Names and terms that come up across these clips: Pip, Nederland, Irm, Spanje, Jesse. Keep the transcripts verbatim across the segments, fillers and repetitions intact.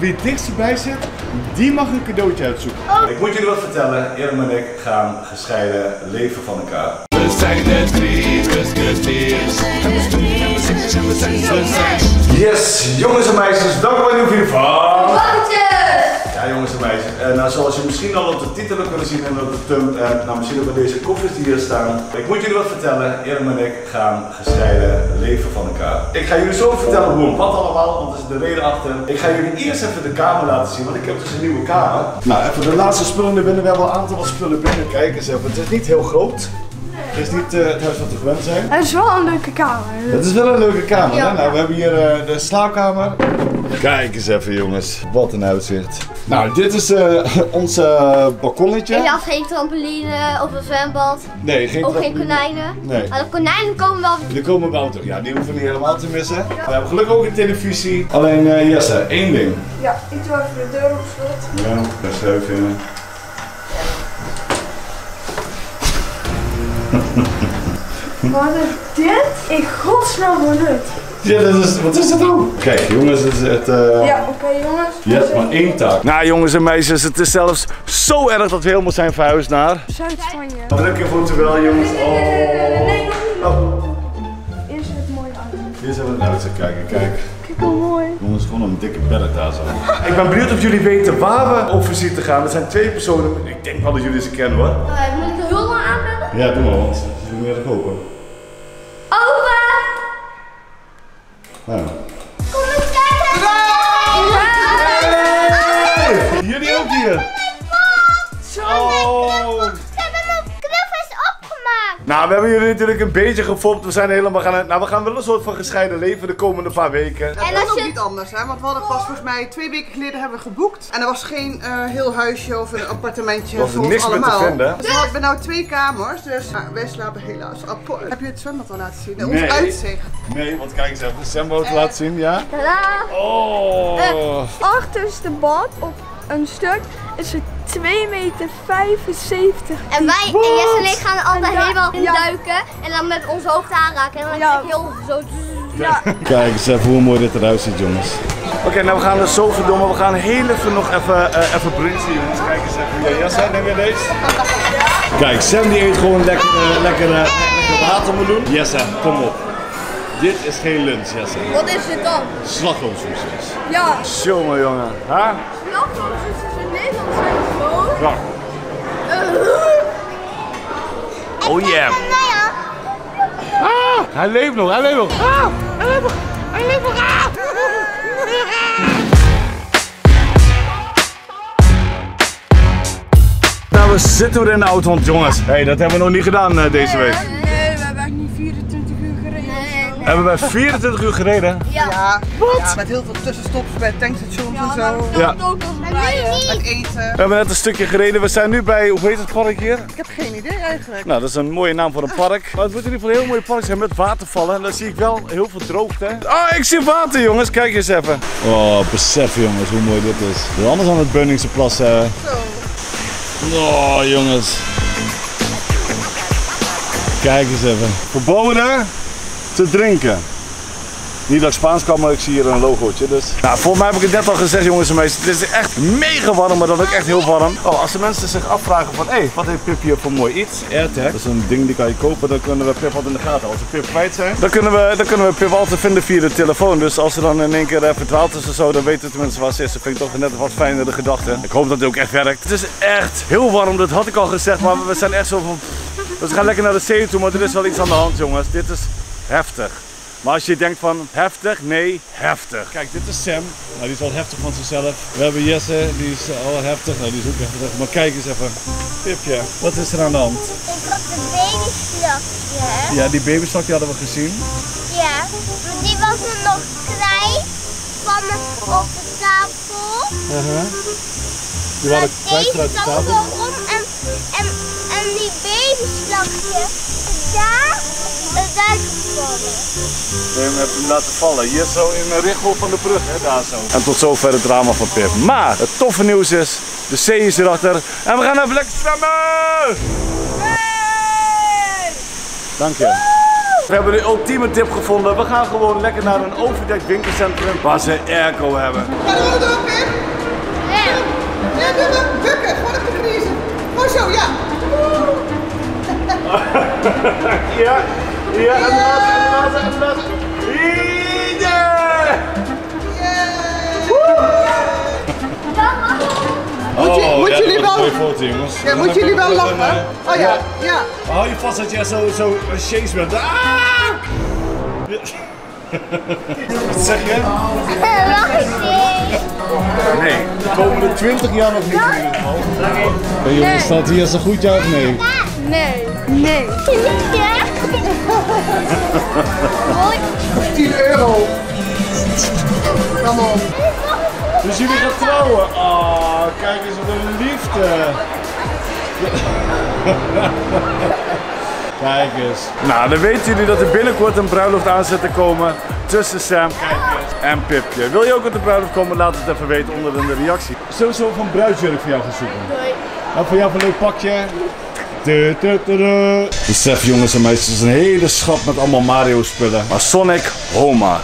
Wie het dichtst erbij zit, die mag een cadeautje uitzoeken. Oh. Ik moet jullie wat vertellen, Irm en ik gaan gescheiden leven van elkaar. We zijn de drie musketeers. Yes, jongens en meisjes, dank voor jullie van. Ja, jongens en meisjes, en, nou, zoals je misschien al op de titel kunnen zien en op de thumb, en nou, misschien ook bij deze koffers die hier staan. Ik moet jullie wat vertellen, Irm en ik gaan gescheiden leven van elkaar. Ik ga jullie zo vertellen hoe en wat allemaal, want dat is de reden achter. Ik ga jullie eerst even de kamer laten zien, want ik heb dus een nieuwe kamer. Nou, even de laatste spullen naar binnen. We hebben al een aantal spullen binnen. Kijk eens even, het is niet heel groot. Het is niet uh, het huis wat we gewend zijn. Het is wel een leuke kamer. Het is wel een leuke kamer. Ja, hè? Nou, we hebben hier uh, de slaapkamer. Kijk eens even, jongens. Wat een uitzicht. Nou, dit is uh, ons uh, balkonnetje. En je had geen trampoline of een zwembad. Nee, geen Of geen konijnen. Nee. Maar de konijnen komen wel. Die komen wel terug. Ja, die hoeven we niet helemaal te missen. Ja. We hebben gelukkig ook een televisie. Alleen uh, Jesse, één ding. Ja, ik doe even de deur op slot. Ja, dat is leuk, vinden. Wat is dit? In godsnaam voor nut. Ja, dat is, wat is dat dan? Kijk jongens, het is het... Uh... Ja, oké okay, jongens. Je hebt maar één taak. Nou jongens en meisjes, het is zelfs zo erg dat we helemaal zijn verhuisd naar... Zuid-Spanje. Druk je voeten wel jongens. Oh. Nee, nog niet. Eerst het mooie uitzicht. Eerst even het uitzicht kijken, kijk. Kijk hoe mooi. Jongens, gewoon een dikke bedden daar zo. Ik ben benieuwd of jullie weten waar we op visite gaan. Er zijn twee personen. Ik denk wel dat jullie ze kennen hoor. Uh, moet ik de hulp aanbellen? Ja, doe maar want ze doen meer dan kopen. Nou. Kom eens kijken! Hey! Hey! Jullie ook hier? Zo! Oh. We hebben mijn knuffels opgemaakt! Nou, we hebben jullie natuurlijk een beetje gefopt. We zijn helemaal gaan... Nou, we gaan wel een soort van gescheiden leven de komende paar weken. En dat is ook niet anders, hè? Want we hadden pas volgens mij twee weken geleden hebben we geboekt. En er was geen uh, heel huisje of een appartementje voor ons allemaal. Er was niks meer te vinden. Dus we hebben nou twee kamers, dus nou, wij slapen helaas apart. Heb je het zwembad al laten zien? Ons nee. Uitzicht. Nee, want kijk eens even, de zwembad uh, laten zien, ja? Tadaa! Oh! Het achterste bad op een stuk is het twee meter vijfenzeventig. En wij What? en Jesse en ik gaan er altijd ja, helemaal in ja. duiken en dan met onze hoofd aanraken en dan ja. is het heel zo... Ja. Kijk eens even hoe mooi dit eruit ziet, jongens. Oké, okay, nou we gaan dus zo verdomme, we gaan heel even nog even, uh, even brunchen, jongens. Kijk eens even. Ja, Jesse, neem je deze? Kijk, Sam die eet gewoon lekker, uh, lekker, uh, lekker watermeloen. Jesse, kom op. Dit is geen lunch, Jesse. Wat is dit dan? Slagroomsoesjes. Ja. Jongen, jongen. Huh? Slagroomsoesjes in Nederland zijn gewoon. Ja. Uh. Oh yeah. Ah, hij leeft nog, hij leeft nog. Ah, hij leeft nog, hij leeft nog. Ah. Nou, we zitten weer in de auto, want jongens, hey, dat hebben we nog niet gedaan uh, deze week. Hebben wij vierentwintig uur gereden? Ja. Wat? Ja, met heel veel tussenstops bij tankstations ja, en zo. Ja. En eten. We hebben net een stukje gereden. We zijn nu bij, hoe heet het park hier? Ik heb geen idee eigenlijk. Nou, dat is een mooie naam voor een park. Maar het moet in ieder geval een heel mooi park zijn met watervallen. En dan zie ik wel heel veel droogte. Ah, ik zie water jongens. Kijk eens even. Oh, besef jongens hoe mooi dit is. Dit is anders dan het Beuningse Plas. Hè. Zo. Oh, jongens. Kijk eens even. Verboden. Te drinken. Niet dat ik Spaans kan, maar ik zie hier een logootje. Dus. Nou, volgens mij heb ik het net al gezegd, jongens en meisjes. Het is echt mega warm, maar dan ook echt heel warm. Oh, als de mensen zich afvragen van, hé, hey, wat heeft Pip hier voor mooi iets? AirTag. Dat is een ding die kan je kopen, dan kunnen we Pip altijd in de gaten. Als we Pip kwijt zijn, dan kunnen we, dan kunnen we Pip altijd vinden via de telefoon. Dus als ze dan in één keer eh, verdwaald is of zo, dan weten we tenminste waar ze is. Dat vind ik toch net een wat fijnere gedachte. Ik hoop dat het ook echt werkt. Het is echt heel warm, dat had ik al gezegd, maar we zijn echt zo van... Dus we gaan lekker naar de zee toe, maar er is wel iets aan de hand, jongens. Dit is... heftig. Maar als je denkt van heftig, nee, heftig. Kijk, dit is Sam. Nou, die is wel heftig van zichzelf. We hebben Jesse, die is al heftig. Nou, die is ook heftig. Maar kijk eens even. Pipje, wat is er aan de hand? Ik had de babyslokje. Ja, die babyslokje hadden we gezien. Ja, maar die was er nog kwijt. Van op de tafel. Uh-huh. Die waren kwijt uit de tafel. Om en, en, en die babyslokje. Daar. We hebben hem laten vallen. Hier zo in de richting van de brug, hè, daar zo. En tot zover het drama van Pip. Maar het toffe nieuws is, de zee is erachter en we gaan even lekker zwemmen! Hey! Dank je. Woe! We hebben de ultieme tip gevonden. We gaan gewoon lekker naar een overdekt winkelcentrum waar ze airco hebben. Hallo, Pip! Ja, en blazen, en blazen, en Moeten jullie wel... Ja, moeten jullie wel lachen? Oh ja, ja. Hou je vast dat jij zo zo shakes bent. Wat zeg je? Nee, de komende twintig jaar nog niet in ieder geval. Hey jongens, staat hier zo goed jou of nee? Nee. Nee. tien euro. Kom op. Dus jullie gaan trouwen. Oh, kijk eens wat een liefde. Kijk eens. Nou, dan weten jullie dat er binnenkort een bruiloft aan zit te komen tussen Sam en Pipje. Wil je ook op de bruiloft komen? Laat het even weten onder in de reactie. Sowieso van bruidsjurk voor jou gaan zoeken. Doei. En voor jou een leuk pakje. Besef jongens en meisjes, het is een hele schap met allemaal Mario spullen. Maar Sonic, Homa.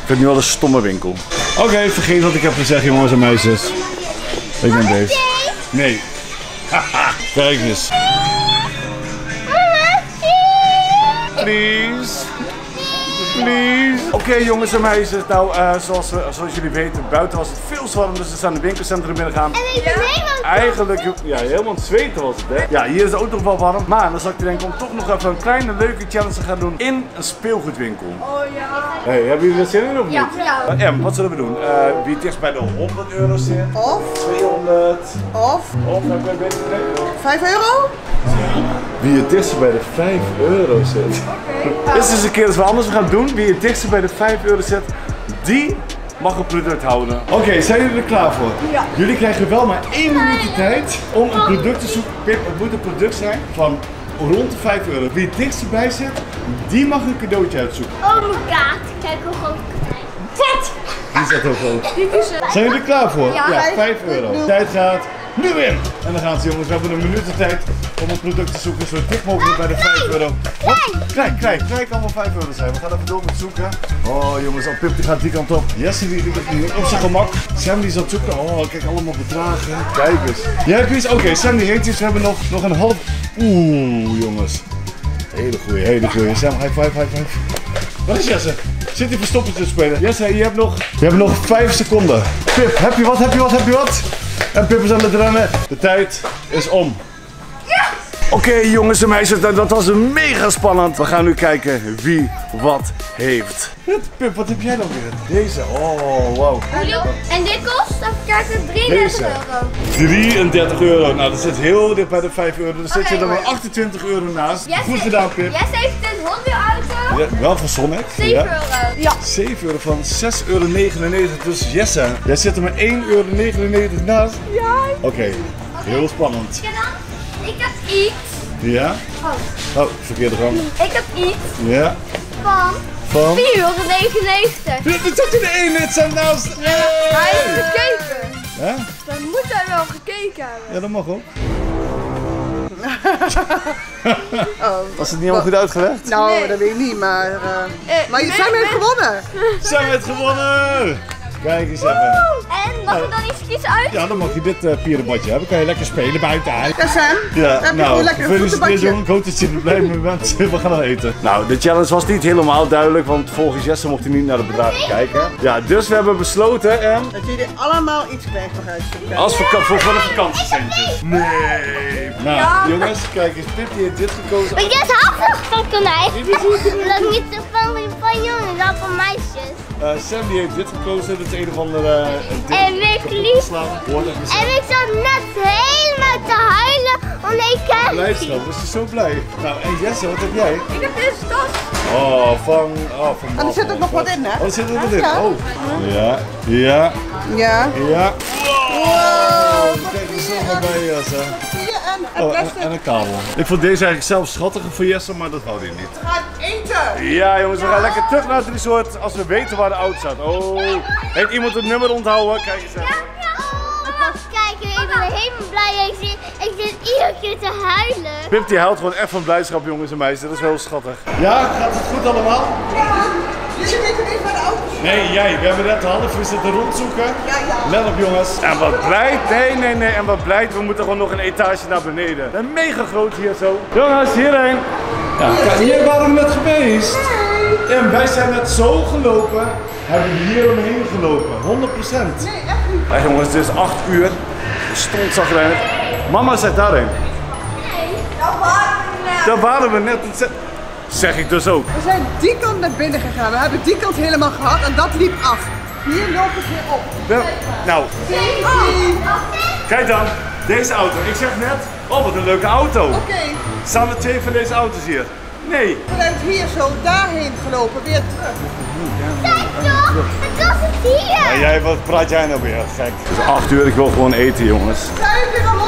Ik vind nu wel een stomme winkel. Oké, okay, vergeet wat ik heb gezegd jongens en meisjes. Ik ben deze. Nee. Haha, kijk eens. Please. Please. Oké okay, jongens en meisjes, nou uh, zoals, uh, zoals jullie weten, buiten was het veel zwarm, dus we zijn de winkelcentrum binnengaan. En ik ben helemaal Eigenlijk, ja, helemaal aan het zweten was het, hè. Ja, hier is het ook nog wel warm, maar dan zat ik te denken om toch nog even een kleine leuke challenge te gaan doen in een speelgoedwinkel. Oh ja. Hey, hebben jullie er zin in of niet? Ja. ja. Uh, em, wat zullen we doen? Uh, wie dichtst bij de honderd euro zit? Of? tweehonderd. Of? Of heb je een beetje plek? vijf euro? Wie het dichtst bij de vijf euro zit. Okay. Dit is een keer dat we anders gaan doen. Wie het dichtst bij de vijf euro zit, die mag een product houden. Oké, okay, zijn jullie er klaar voor? Ja. Jullie krijgen wel maar één minuutje tijd om een product te zoeken. Pip, het moet een product zijn van rond de vijf euro. Wie het dichtst bij zit, die mag een cadeautje uitzoeken. Oh my god, kijk hoe groot ik het krijg. Vet! Die zit heel groot. Zijn jullie er klaar voor? Ja, ja vijf euro. Tijd gaat nu in! En dan gaan ze jongens, we hebben een minuut de tijd om een product te zoeken zo dik mogelijk bij de vijf euro. Hop, kijk, kijk, kijk, allemaal vijf euro zijn. We gaan even door met zoeken. Oh jongens, oh, Pip die gaat die kant op. Jesse die, die, die op zijn gemak. Sam die zat zoeken. Oh, kijk, allemaal bedragen. Kijk eens. Jij hebt iets? Oké, okay, Sam die heeft iets. We hebben nog, nog een half... Oeh, jongens. Hele goeie, hele goeie. Sam, high five, high five. Wat is Jesse? Zit die verstoppertje te spelen? Jesse, je hebt nog... Je hebt nog vijf seconden. Pip, heb je wat, heb je wat, heb je wat? En Pip is aan het rennen. De tijd is om. Yes! Oké okay, jongens en meisjes, dat, dat was mega spannend. We gaan nu kijken wie wat heeft. Pip, wat heb jij dan weer? Deze, oh wauw. En dit kost, even kijken, drieëndertig euro. drieëndertig euro, nou dat zit heel dicht bij de vijf euro. Dan zit okay, je er maar achtentwintig euro naast. Yes, goed gedaan Pip. Yes, heeft dit honderdauto. Ja, wel van Sonic. zeven euro. Ja. zeven euro van zes euro negenennegentig. Dus Jesse, jij zit er maar één euro negenennegentig naast. Ja. Oké, okay, heel spannend. Ja, dan, ik heb iets. Ja? Oh, oh verkeerde gang. Ik heb iets. Ja. Van. Van? vier euro negenennegentig. Dit zat in de ene, dit zijn naast. Hey! Hij heeft gekeken. Ja? Dan moet hij wel gekeken hebben. Ja, dat mag ook. Oh. Was het niet helemaal goed uitgelegd? Nou, nee, dat weet ik niet, maar... Uh... Eh, maar je nee, zijn we het nee. gewonnen? Zijn we het gewonnen! Kijk eens even. En mag ik dan iets kiezen uit? Ja, dan mag je dit uh, pierenbadje hebben. Kan je lekker spelen buiten. Ja, Sam. Ja, dan nou, je lekker een doen. Ik hoop dat je er blij mee bent. We gaan dan eten. Nou, de challenge was niet helemaal duidelijk, want volgens Jesse mocht hij niet naar de bedragen kijken. Ja, dus we hebben besloten, Em, dat jullie allemaal iets krijgen nog uitzoeken. Als we voor de vakantiecentjes. Nee. Nou, ja, jongens, kijk eens. Pip heeft dit gekozen. Maar dit is half van konijn. Dat is niet van jongens, dat van meisjes. Uh, Sam die heeft dit gekozen, dit is een of andere uh, en ik lief. En ik zat net helemaal te huilen omdat ik heb. Blijdschap, was je zo blij. Nou en Jesse, wat heb jij? Ik heb deze tas. Oh, van... Oh, van en er zit er nog wat in hè? Oh, er zit er nog wat in. Oh. Ja, ja. Ja. Ja. Wow, kijk, er zit nog bij Jesse. Oh, en, en een kabel. Ik vond deze eigenlijk zelf schattiger voor Jesse, maar dat houdt hij niet. We gaan eten! Ja jongens, we gaan lekker terug naar het resort als we weten waar de auto staat. Oh, heeft iemand het nummer onthouden? Kijk eens even. Kijk, ik ben helemaal blij. Ik zit, ik zit iedere keer te huilen. Pip die huilt gewoon echt van blijdschap jongens en meisjes, dat is heel schattig. Ja, gaat het goed allemaal? Ja. Jullie weten niet waar de auto staat. Nee, jij. We hebben net een half uur zitten rondzoeken. Ja, ja. Let op jongens. En wat blij. Nee, nee, nee. En wat blij. We moeten gewoon nog een etage naar beneden. Een mega groot hier zo. Jongens, hierheen. Ja, kijk, hier waren we net geweest. En wij zijn net zo gelopen, hebben we hier omheen gelopen. honderd procent. Nee, echt niet. Hey jongens, het is acht uur. Stond zag erin. Mama zit daarin. Nee, dat waren we net. Dat waren we net. Zeg ik dus ook. We zijn die kant naar binnen gegaan. We hebben die kant helemaal gehad en dat liep af. Hier lopen we weer op. We, nou. Kijk dan, deze auto. Ik zeg net, oh wat een leuke auto. Oké. Okay. Staan er twee van deze auto's hier? Nee. Vanuit hier zo, daarheen gelopen, weer terug. Kijk toch, het was het hier. Ja, jij, wat praat jij nou weer? Gek. Het is acht uur, ik wil gewoon eten jongens.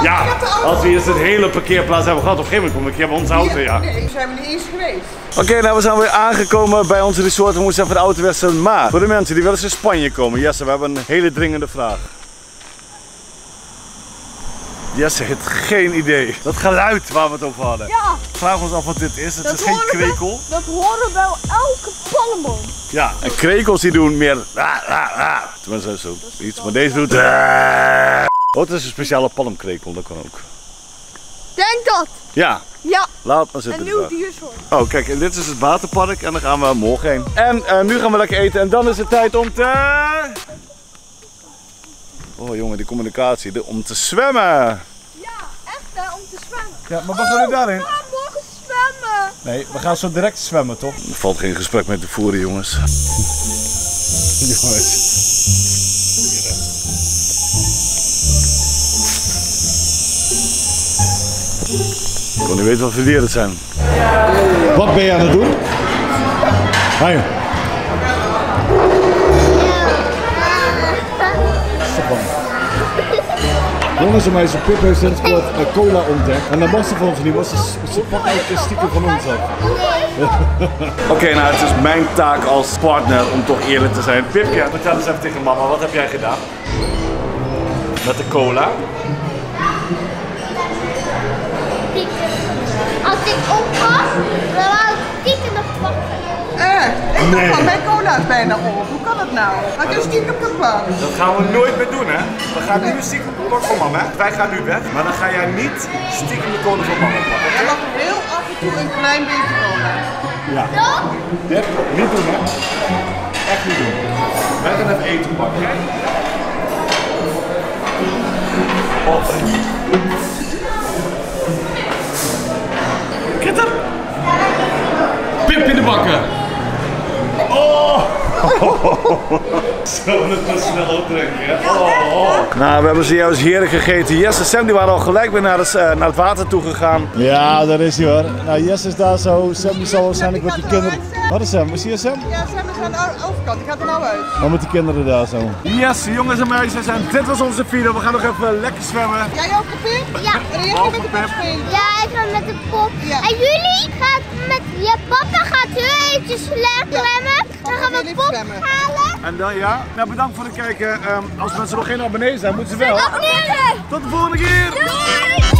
Ja, als we eerst het hele parkeerplaats hebben gehad, op een gegeven moment kom ik hier bij onze auto, ja. Nee, zijn we niet eens geweest. Oké, okay, nou we zijn weer aangekomen bij ons resort, we moesten even de auto wisselen. Maar, voor de mensen die wel eens in Spanje komen, Jesse, we hebben een hele dringende vraag. Jesse heeft geen idee. Dat geluid waar we het over hadden. Ja. Vraag ons af wat dit is. Het dat is geen krekel. We, dat horen we bij elke palmboom. Ja, en krekels die doen meer. Ah, ah, ah. Tenminste zo iets. Maar deze doet. Ah. Oh, het is een speciale palmkrekel. Dat kan ook. Denk dat. Ja. Ja. Laat maar zitten. Een nieuw diersoort. Oh, kijk. En dit is het waterpark. En dan gaan we morgen heen. En uh, nu gaan we lekker eten. En dan is het tijd om te... Oh jongen, die communicatie, de, om te zwemmen! Ja, echt hè, om te zwemmen! Ja, maar wat gaan we daarin? We gaan morgen zwemmen! Nee, we gaan zo direct zwemmen, toch? Er valt geen gesprek mee te voeren, jongens. Jongens. Hier, ik wil niet weten wat voor dieren het zijn. Ja. Wat ben je aan het doen? Hoi. Jongens en meisjes, Pip heeft sinds kort uh, cola ontdekt. En dat was ze van ons niet, was ze, ze pakken het stiekem van ons af. Oké, okay, nou het is mijn taak als partner om toch eerlijk te zijn. Pip, ja, vertel eens even tegen mama, wat heb jij gedaan? Met de cola? Als ik oppas, dan wou ik stiekem nog pakken. Echt? Ik dacht van mijn cola is bijna op. Hoe kan het nou? Had je stiekem gepakt? Dat gaan we nooit meer doen, hè? We gaan nu een stiekem pak van mama. Wij gaan nu weg, maar dan ga jij niet stiekem de cola van mama pakken. Jij mag heel af en toe een klein beetje cola. Ja. Toch? Dit niet doen, hè? Echt niet doen. Wij gaan het eten pakken. Oh. Kitter! Pip in de bakken! Oh! Zo, dat was snel optrekken, hè? Oh, oh. Nou, we hebben zojuist heerlijk gegeten. Jesse en Sam die waren al gelijk weer naar, uh, naar het water toe gegaan. Ja, daar is hij hoor. Nou, Jesse is daar zo. Sam die zal waarschijnlijk met die kinderen... Wat is Sam? Is hier Sam? Ja, Sam is aan de overkant. Die gaat er nou uit. Maar met die kinderen daar zo. Yes, jongens en meisjes. En dit was onze video. We gaan nog even lekker zwemmen. Jij ook, Pip? Ja. En jij gaat met de pop spelen? Ja, ik ga met de pop. Ja. En jullie gaat met... Je papa gaat heel eventjes slemmen. Dan gaan we pop halen. En dan ja. Nou, bedankt voor het kijken. Um, als mensen nog geen abonnees zijn, moeten ze wel. Abonneren! Tot de volgende keer! Doei!